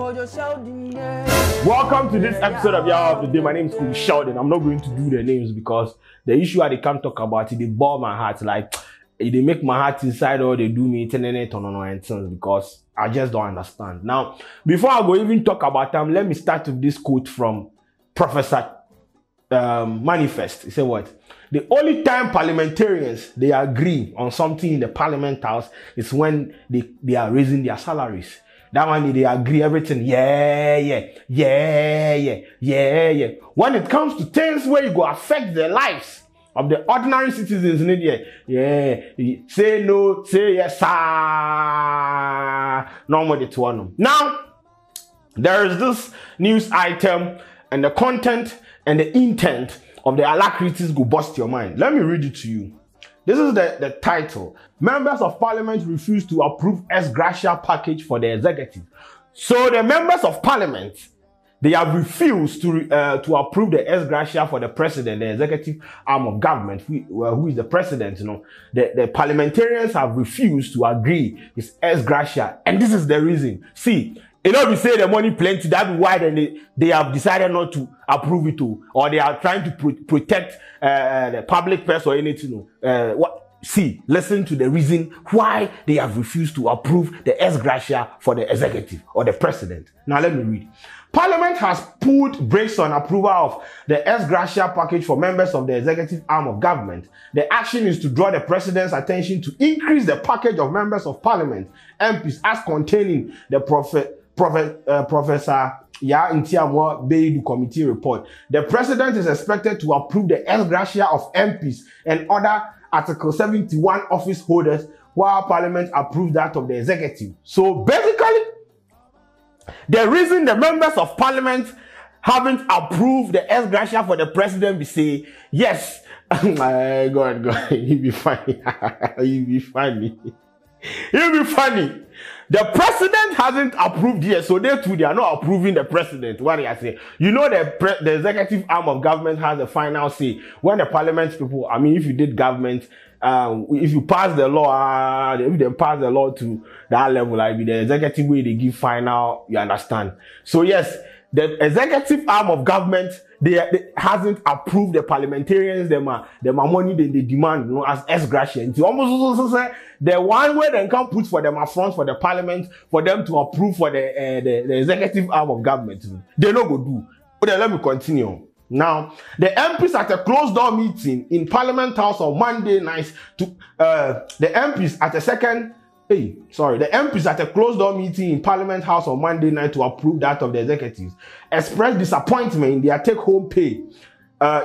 Welcome to this episode of Y'all of the Day. My name is Kufuor Sheldon. I'm not going to do their names because the issue I can't talk about it, they bore my heart. Like, they make my heart inside or they do me internet and things because I just don't understand. Now, before I go even talk about them, let me start with this quote from Professor Manifest. He said what? The only time parliamentarians, they agree on something in the parliament house is when they are raising their salaries. That one, they agree everything. Yeah. When it comes to things where you go affect the lives of the ordinary citizens in India, say no, say yes, normally to one. Now, there is this news item and the content and the intent of the alacrities go bust your mind. Let me read it to you. This is the title. Members of Parliament refuse to approve ex gratia package for the executive. So the members of Parliament, they have refused to approve the ex gratia for the president, the executive arm of government, who is the president, you know. The parliamentarians have refused to agree with ex gratia. And this is the reason. See, you know, we say the money plenty, that's why then they have decided not to approve it all, or they are trying to protect the public purse or anything. See, listen to the reason why they have refused to approve the ex gratia for the executive or the president. Now, let me read. Parliament has put brakes on approval of the ex gratia package for members of the executive arm of government. The action is to draw the president's attention to increase the package of members of parliament, MPs, as containing the Professor Ntiamwa Beidu committee report. The president is expected to approve the ex gratia of MPs and other Article 71 office holders, while Parliament approved that of the executive. So basically, the reason the members of Parliament haven't approved the ex gratia for the president, we say, yes, my God, you be funny. You be funny. You be funny. The president hasn't approved yet, so they too, they are not approving the president. What do I say? You know, the executive arm of government has the final say. When the parliament people, I mean, if you did government, if you pass the law, if they pass the law to that level, like the executive way they give final, you understand. So yes, the executive arm of government, they hasn't approved the parliamentarians, them money they demand, you know, as ex gratia. It's almost the one way they can put for them a front for the parliament for them to approve for the executive arm of government. They no go do. But then let me continue. Now, the MPs at a closed-door meeting in Parliament House on Monday night to the MPs at a closed-door meeting in Parliament House on Monday night to approve that of the executives expressed disappointment in their take-home pay,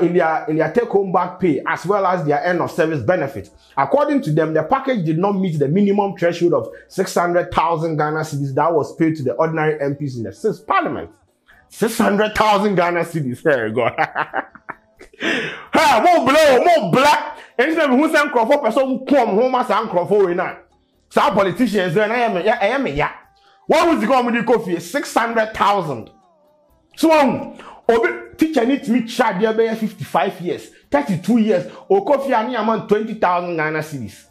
in their take-home back pay, as well as their end-of-service benefit. According to them, the package did not meet the minimum threshold of 600,000 Ghana cedis that was paid to the ordinary MPs in the sixth Parliament. 600,000 Ghana cedis. There you go. Hey, more black. Anytime who send Crawford person who come home as an Crawford winner. Some politicians there, I am a what was the government coffee? 600,000. So, teacher needs me child there by 55 years, 32 years, or coffee and amount 20,000 Ghana cedis.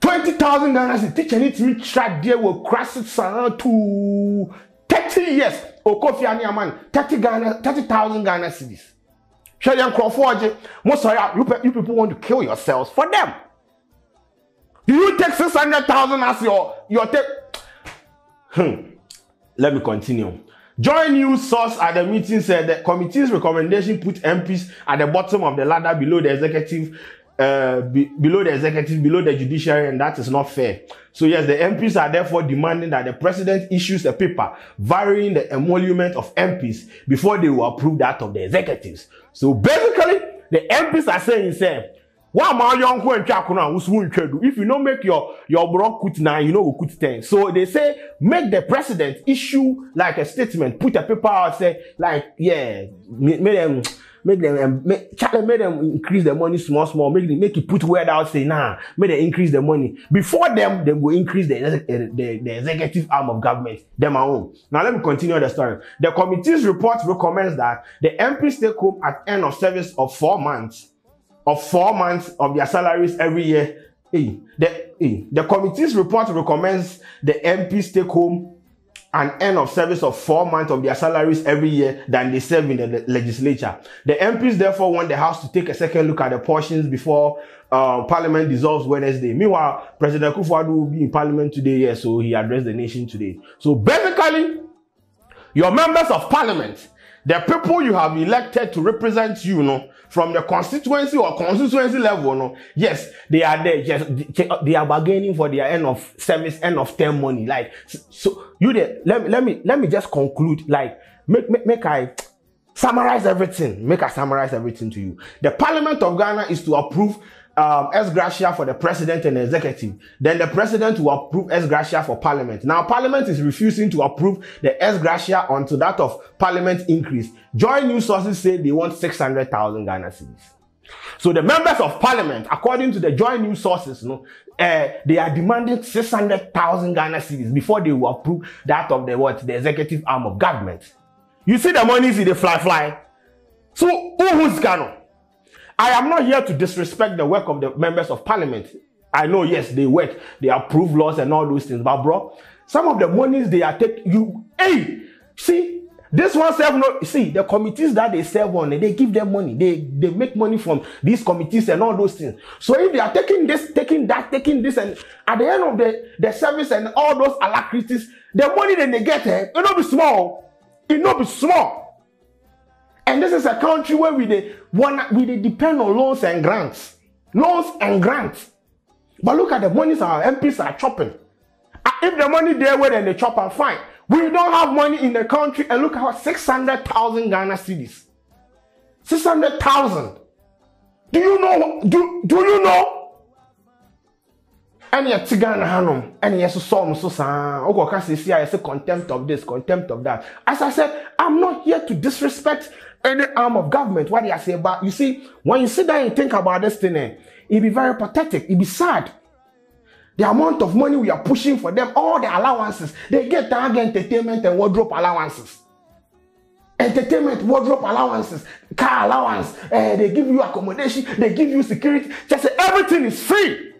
20,000 Ghana cedis, teacher needs me child there will crash it to 30 years, or coffee and amount 30,000 Ghana cedis. Shall you Crawford? Most of you people want to kill yourselves for them. Do you take 600,000 as your take? Let me continue. Joy News source at the meeting said the committee's recommendation put MPs at the bottom of the ladder below the executive, below the judiciary, and that is not fair. So yes, the MPs are therefore demanding that the president issues a paper varying the emolument of MPs before they will approve that of the executives. So basically, the MPs are saying, if you don't make your bro cut now, you know we cut 10. So they say, make the president issue like a statement, put a paper out, say, like, yeah, make them increase the money small, make it put word out, say, nah, make them increase the money. Before them, they will increase the executive arm of government, them our own. Now let me continue the story. The committee's report recommends that the MPs take home at end of service of 4 months of their salaries every year The committee's report recommends the MPs take home an end of service of 4 months of their salaries every year than they serve in the legislature. The MPs therefore want the House to take a second look at the portions before Parliament dissolves Wednesday. Meanwhile, President Kufuor will be in Parliament today, so he addressed the nation today. So basically, your members of Parliament, the people you have elected to represent you, from the constituency or constituency level, yes, they are there. Yes, they are bargaining for their end of service, end of term money. Like, so you there. Let me just conclude. Like, make I summarize everything. Make I summarize everything to you. The Parliament of Ghana is to approve ex gratia for the president and the executive. Then the president will approve ex gratia for parliament. Now parliament is refusing to approve the ex gratia onto that of parliament increase. Joint news sources say they want 600,000 Ghana cedis. So the members of parliament, according to the joint news sources, they are demanding 600,000 Ghana cedis before they will approve that of the executive arm of government. You see the money, see the fly. So who's Ghana? I am not here to disrespect the work of the members of parliament. I know, yes, they work, they approve laws and all those things, but bro, some of the monies they are taking, see, this one serve no, see, the committees that they serve on, they give them money, they make money from these committees and all those things. So if they are taking this, taking that, taking this, and at the end of the service and all those alacrities, the money that they get, it not be small, it not be small. And this is a country where we depend on loans and grants. But look at the monies our MPs are chopping. If the money there where then they chop and fine. We don't have money in the country, and look at 600,000 Ghana cedis. 600,000. Do you know? Do you know? And yet Tigana Hanum, and yes, so contempt of this, contempt of that. As I said, I'm not here to disrespect any arm of government. What do I say? But you see, when you sit down and think about this thing, it'd be very pathetic. It'd be sad. The amount of money we are pushing for them, all the allowances, they get down entertainment and wardrobe allowances. Entertainment, wardrobe allowances, car allowance, they give you accommodation, they give you security. Just everything is free.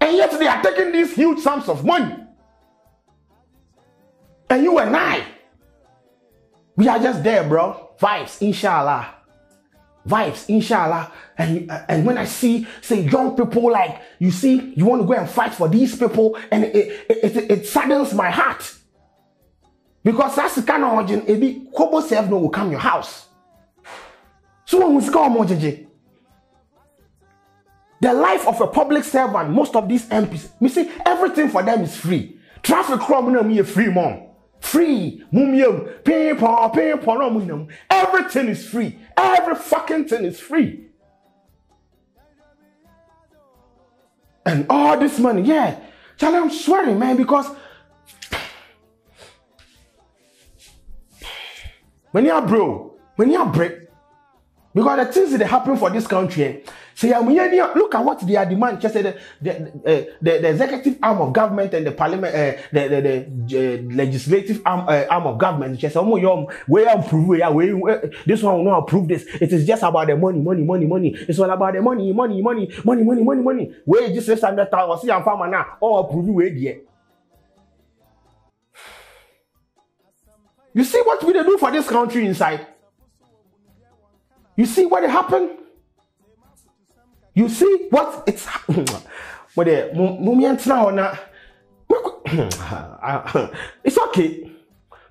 And yet they are taking these huge sums of money. And you and I, we are just there, bro. Vibes, inshallah. Vibes, inshallah. And when I see, say, young people, like, you see, you want to go and fight for these people, and it saddens my heart. Because that's the kind of origin, it be, Kobo self no will come your house. So when we call Mojeje, the life of a public servant, most of these MPs, you see, everything for them is free. Traffic criminal me a free mom. Free. Everything is free. Every fucking thing is free. And all this money, yeah. Charlie, I'm swearing, man, because when you break, because the things that happen for this country, see, look at what they are demanding. Just the executive arm of government and the parliament, the legislative arm of government. Just this one will not approve this. It is just about the money. It's all about the money. Where just 600,000. See, I'm farmer now. All approve where there. You see what we do for this country inside. You see what happened? You see what it's happened? It's okay.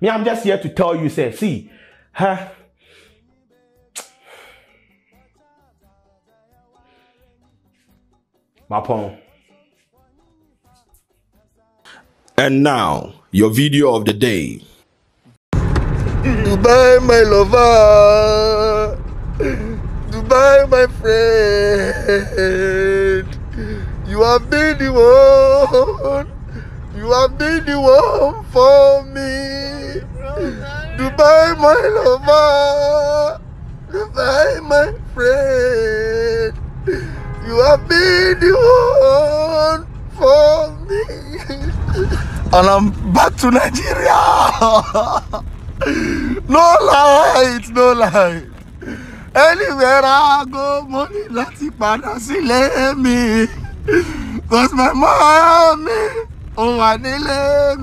Me, I'm just here to tell you, say, see, huh? My phone. And now, your video of the day. Dubai, my lover. Dubai, my friend, you have been the one, for me. Dubai, my lover, Dubai, my friend, you have been the one for me. And I'm back to Nigeria. No light, Anywhere I go, money láti padà sílé mi. Cause my mommy, oh, I need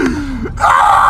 me.